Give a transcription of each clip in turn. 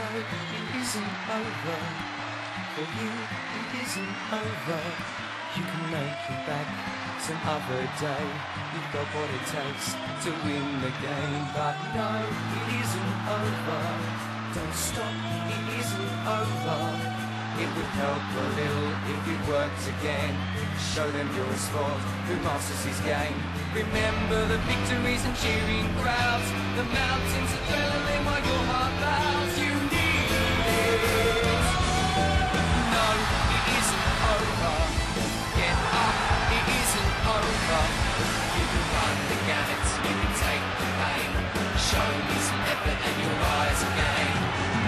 know it isn't over. For you, it isn't over. You can make it back some other day. You've got what it takes to win the game. But no, it isn't over. Don't stop, it isn't over. It would help a little if it worked again. Show them you're a sport who masters his game. Remember the victories and cheering crowds. The mountains are thrilling while your heart bows. You need it. No, it isn't over. Get up, it isn't over. You can run the gamut, you can take the pain. Show me some effort and you'll rise again.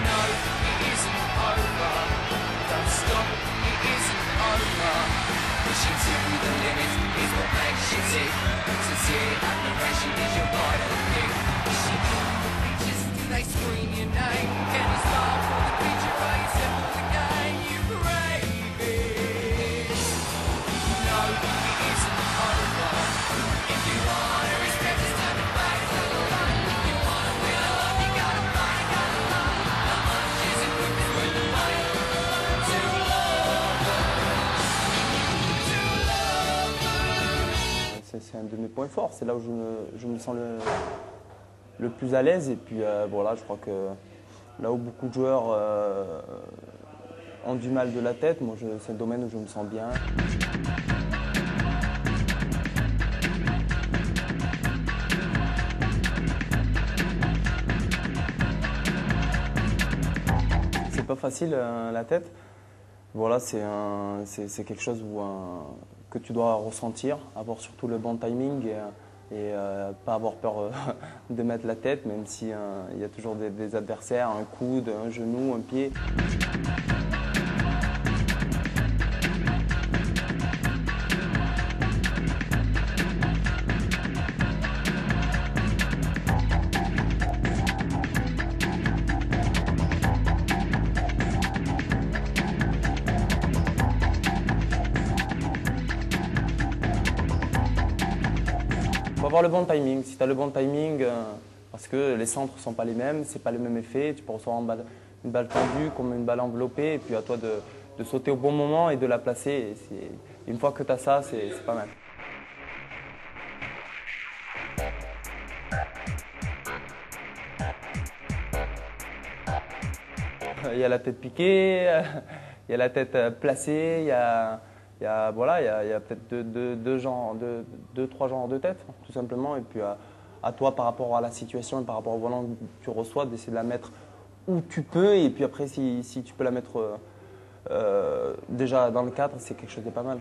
No, it isn't over. Don't stop, it isn't over. Pushing to the limits is what makes you tick. Sincere admiration is your vital thing. Is she good for features? Do they scream your name? Can you start for the feature race and for the game? You brave it. No, it isn't over. If you want to respect this time and face a lot. If you want to win a lot, you gotta fight, you gotta love. How much is it quick to win the fight? C'est un de mes points forts, c'est là où je me sens le plus à l'aise. Et puis voilà, je crois que là où beaucoup de joueurs ont du mal de la tête, moi c'est un domaine où je me sens bien. C'est pas facile la tête. Voilà, c'est quelque chose où que tu dois ressentir, avoir surtout le bon timing et pas avoir peur de mettre la tête, même si il y a toujours des adversaires, un coude, un genou, un pied. Avoir le bon timing, si tu as le bon timing, parce que les centres ne sont pas les mêmes, c'est pas le même effet, tu peux recevoir une balle tendue comme une balle enveloppée, et puis à toi de sauter au bon moment et de la placer. Et une fois que tu as ça, c'est pas mal. Il y a la tête piquée, il y a la tête placée, il y a peut-être deux, trois genres de têtes, tout simplement. Et puis à toi, par rapport à la situation et par rapport au volant que tu reçois, d'essayer de la mettre où tu peux. Et puis après, si tu peux la mettre déjà dans le cadre, c'est quelque chose de pas mal.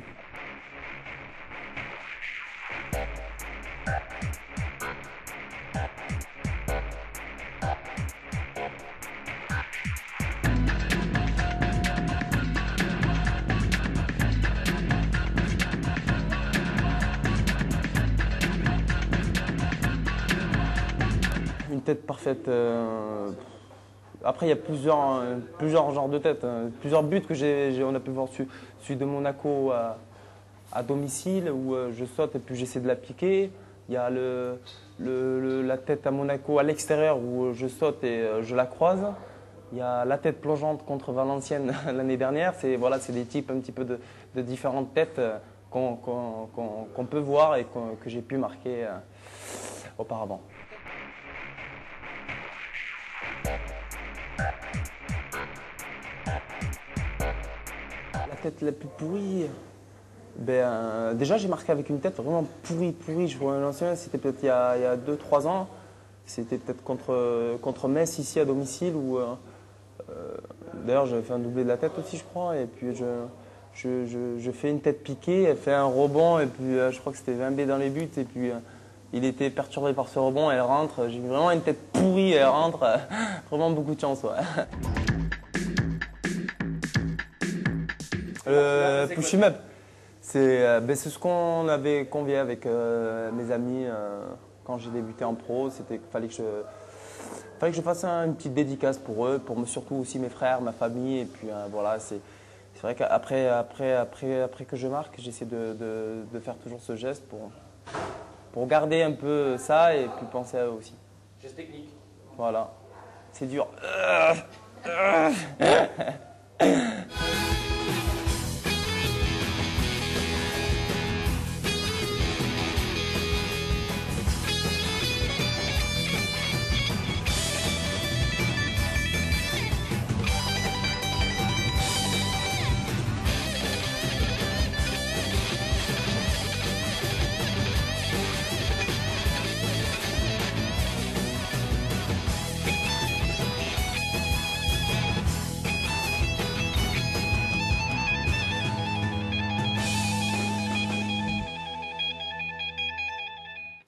Tête parfaite. Après, il y a plusieurs genres de têtes, plusieurs buts que on a pu voir. Celui de Monaco à domicile où je saute et puis j'essaie de la piquer. Il y a la tête à Monaco à l'extérieur où je saute et je la croise. Il y a la tête plongeante contre Valenciennes l'année dernière. C'est voilà, c'est des types un petit peu de différentes têtes qu'on peut voir et que j'ai pu marquer auparavant. La tête la plus pourrie, déjà j'ai marqué avec une tête vraiment pourrie. Je vois un ancien, c'était peut-être il y a 2-3 ans, c'était peut-être contre Metz ici à domicile où d'ailleurs j'avais fait un doublé de la tête aussi je crois, et puis je fais une tête piquée, elle fait un rebond et puis je crois que c'était 20B dans les buts et puis il était perturbé par ce rebond, elle rentre, j'ai vraiment une tête pourrie, elle rentre, vraiment beaucoup de chance. Ouais. Push-him up, c'est ce qu'on avait convié avec mes amis quand j'ai débuté en pro, c'était qu'il fallait que je fasse une petite dédicace pour eux, pour surtout aussi mes frères, ma famille, et puis voilà, c'est vrai qu'après que je marque, j'essaie de faire toujours ce geste pour garder un peu ça et puis penser à eux aussi. Geste technique. Voilà. C'est dur.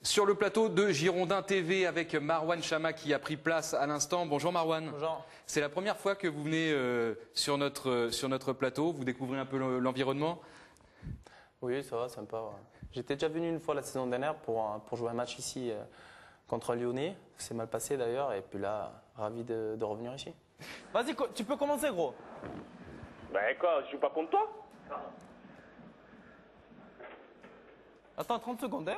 Sur le plateau de Girondin TV avec Marouane Chamakh qui a pris place à l'instant. Bonjour Marouane. Bonjour. C'est la première fois que vous venez sur notre plateau, vous découvrez un peu l'environnement. Oui, ça va, sympa. Ouais. J'étais déjà venu une fois la saison dernière pour jouer un match ici contre Lyonnais. C'est mal passé d'ailleurs et puis là, ravi de revenir ici. Vas-y, tu peux commencer gros. Ben quoi, je joue pas contre toi. Attends, 30 secondes hein.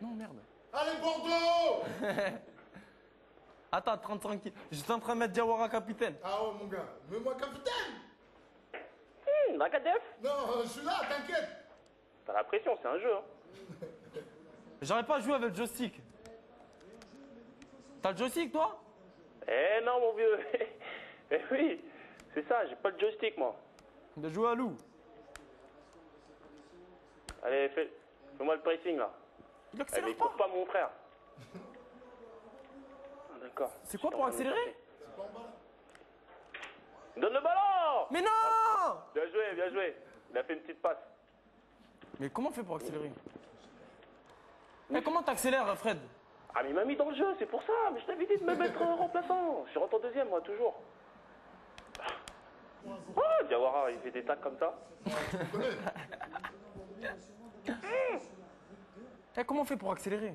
Non, merde. Allez, Bordeaux. Attends, 30 tranquille. Je suis en train de mettre Diawara capitaine. Ah ouais, mon gars. Mets-moi capitaine. Macadef. Non, je suis là, t'inquiète. T'as la pression, c'est un jeu. Hein. J'aurais pas joué avec le joystick. T'as le joystick, toi? Eh non, mon vieux. Eh oui, c'est ça, j'ai pas le joystick, moi. De jouer à loup. Allez, fais-moi le pressing, là. Il accélère mais pas. Coupe pas mon frère. Ah, d'accord. C'est quoi pour accélérer? Donne le ballon. Mais non. Ah, bien joué, bien joué. Il a fait une petite passe. Mais comment on fait pour accélérer? Mais comment t'accélères, Fred? Ah, mais il m'a mis dans le jeu, c'est pour ça. Mais je t'avais dit de me mettre remplaçant. Je rentre en deuxième, moi, toujours. Oh, Diawara, il fait des tacs comme ça. Hey, comment on fait pour accélérer?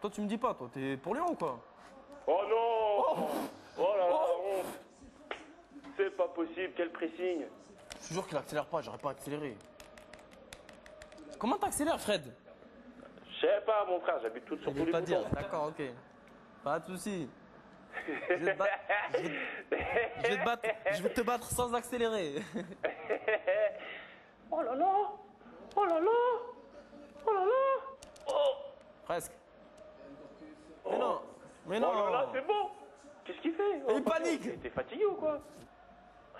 Toi, tu me dis pas, toi, t'es pour Lyon ou quoi? Oh non! Oh là là! Oh. C'est pas possible, quel pressing! Je te jure qu'il accélère pas, j'aurais pas accéléré. Comment t'accélères, Fred? Je sais pas, mon frère, j'habite tout sur tous les boutons. D'accord, ok. Pas de soucis. Je vais te battre sans accélérer. Oh là là! Oh là là! Oh là là! Oh! Presque. Oh. Mais non! Mais non! Oh là là, c'est bon! Qu'est-ce qu'il fait? Il panique! T'es fatigué ou quoi?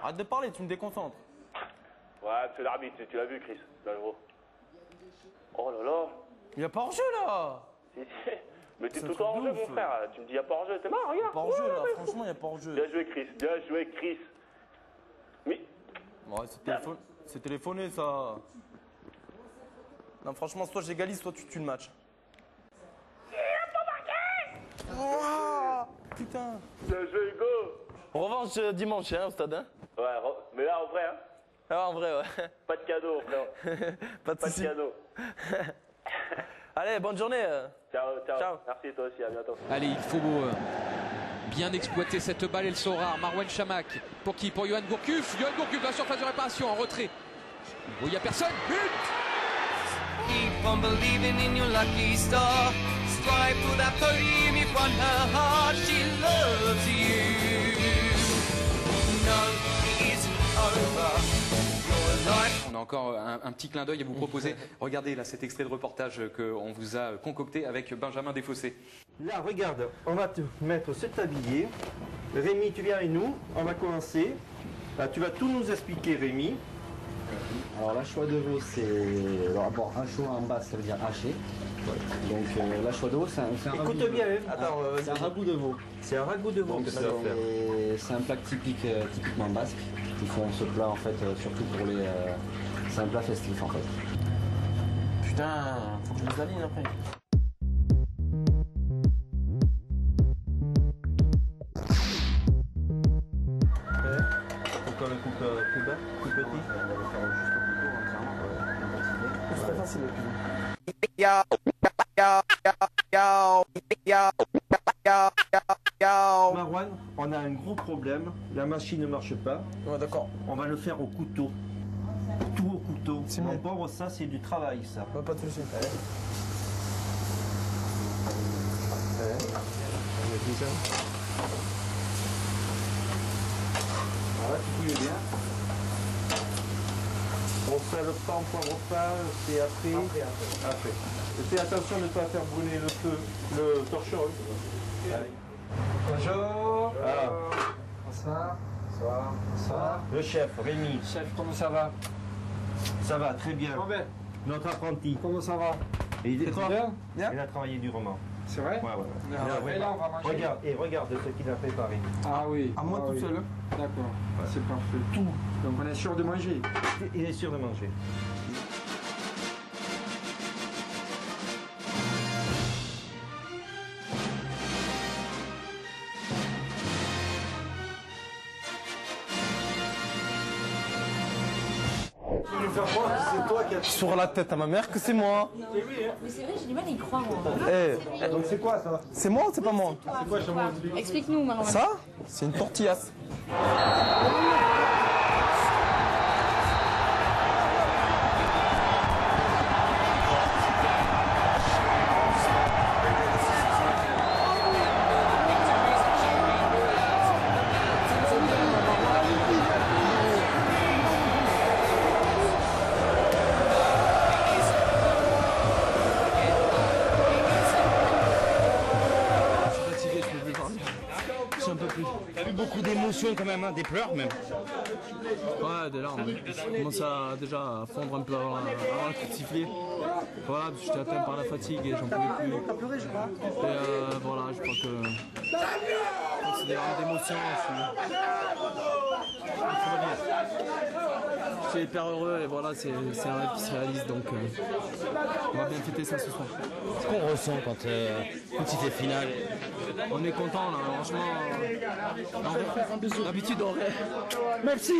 Arrête de parler, tu me déconcentres. Ouais, c'est l'arbitre, tu l'as vu, Chris. Là, gros. Oh là là! Il n'y a pas hors-jeu, là! Mais t'es tout le temps hors-jeu, mon frère. Tu me dis, il n'y a pas hors-jeu. T'es marre, regarde! Il n'y a pas hors-jeu, là. Franchement, il n'y a pas hors-jeu. Bien joué, Chris. Bien joué, Chris. Mais... Ouais, c'est téléphoné, ça. Non, franchement, soit j'égalise, soit tu tues le match. Il a pas marqué. Oh, putain. C'est un jeu, Hugo. Revanche dimanche, hein, au stade, hein. Ouais, mais là, en vrai, hein. Ah, en vrai, ouais. Pas de cadeau, frère. pas de cadeau. Allez, bonne journée. Ciao. Merci, toi aussi, à bientôt. Allez, il faut bien exploiter cette balle, elles sont rares. Marouane Chamakh, pour qui? Pour Yohan Gourcuff. Yohan Gourcuff, la surface de réparation, en retrait. Où il n'y a personne, but. Keep on believing in your lucky star. Strive for that dream. If on her heart she loves you. No, it isn't over. Your life. On a encore un petit clin d'œil à vous proposer. Regardez là cet extrait de reportage qu'on vous a concocté avec Benjamin Desfossés. Là, regarde, on va te mettre ce tablier. Rémi, tu viens avec nous. On va commencer. Là, tu vas tout nous expliquer, Rémi. Alors la choix de veau, c'est le rapport un chaud en bas, ça veut dire haché. Donc la choix de veau, c'est un ragoût de veau. C'est un ragoût de veau. C'est un ragoût de veau. C'est un plat typique, typiquement basque. Ils font ce plat en fait surtout pour les. C'est un plat festif en fait. Putain, faut que je les aligne après. Pourquoi le coupe plus bas, plus petit? Marouane, on a un gros problème, la machine ne marche pas. Ouais, d'accord. On va le faire au couteau. Tout au couteau. Bon, ça c'est du travail ça. Ouais, pas de soucis. Voilà, tu couilles bien. On sale pas, on poivre pas, c'est après. Fais attention de ne pas faire brûler le feu, le torchon. Bonjour. Ah. Bonsoir. Bonsoir. Bonsoir. Le chef, Rémi. Chef, comment ça va? Ça va, très bien. Robert. Notre apprenti. Comment ça va? Il a travaillé durement. C'est vrai? Ouais, ouais. Et là, on va manger. Regarde, et regarde ce qu'il a préparé. Ah oui. À moi tout seul. D'accord. Ouais. C'est parfait. Tout. Donc on est sûr de manger. Il est sûr de manger. Sur la tête à ma mère que c'est moi. Non. Mais c'est vrai, j'ai du mal à y croire. Hein. Donc c'est quoi ça? C'est moi ou c'est pas moi? C'est quoi, Chamakh? Explique-nous maintenant. Ça, c'est une tortillasse. Quand même, hein, des pleurs même. Ouais, des larmes. Je commence à, déjà à fondre un peu avant le coup de sifflet. Voilà, j'étais atteint par la fatigue et j'en pouvais plus. Et voilà, je crois que c'est des larmes d'émotion. Je suis hyper heureux et voilà, c'est un rêve qui se réalise, donc on va bien fêter ça ce soir. Qu'est-ce qu'on ressent quand petite finale? On est content là, franchement. D'habitude on réalise. Merci.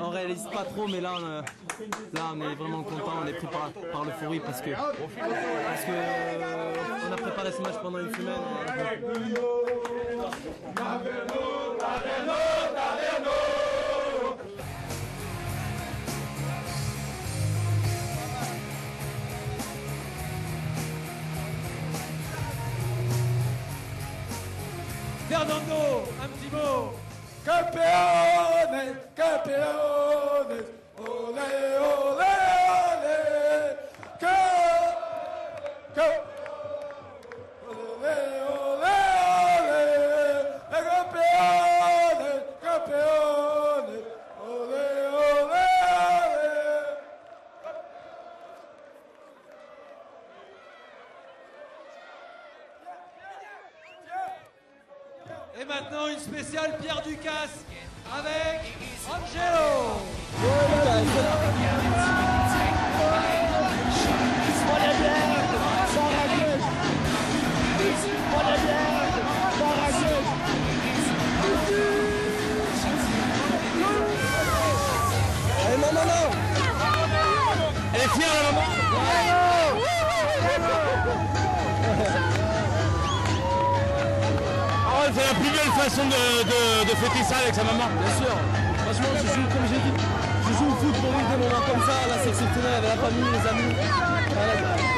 On réalise pas trop, mais là on est vraiment content, on est pris par l'euphorie parce que on a préparé ce match pendant une semaine. Fernando, un petit mot. Campeones, campeones, olé, olé, olé, olé, olé, olé, campeones, campeones, olé, olé, olé. Et maintenant une spéciale Pierre Ducasse avec Angelo. Elle est fière la maman. C'est la plus belle façon de fêter ça avec sa maman. Bien sûr. Franchement, je joue, comme j'ai dit, je joue au foot pour vivre des moments comme ça. Là, c'est exceptionnel avec la famille, les amis. Voilà.